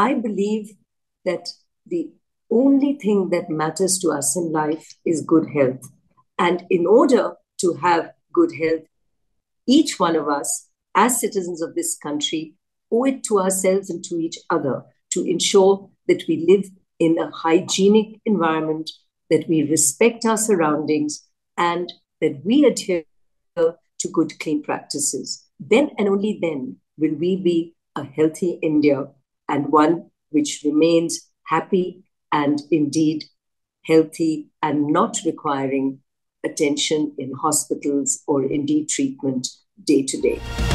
I believe that the only thing that matters to us in life is good health. And in order to have good health, each one of us, as citizens of this country, owe it to ourselves and to each other to ensure that we live in a hygienic environment, that we respect our surroundings, and that we adhere to good, clean practices. Then and only then will we be a healthy India, and one which remains happy and indeed healthy and not requiring attention in hospitals or indeed treatment day to day.